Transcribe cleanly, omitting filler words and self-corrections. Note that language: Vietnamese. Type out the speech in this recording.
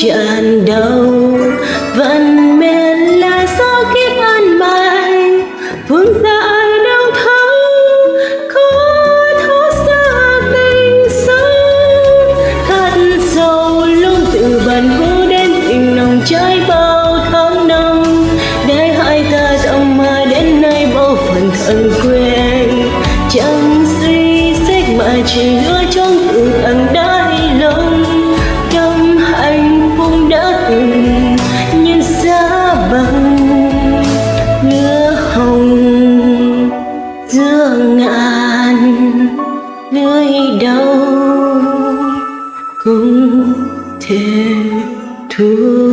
Tràn đầu vẫn mềm là gió kiếp an bài. ân quên chẳng suy xét mà chỉ nói trong thương ân đã lòng trong hạnh phúc đã từng nhân giá bằng lửa hồng giữa ngàn lưỡi đau cũng thể thua.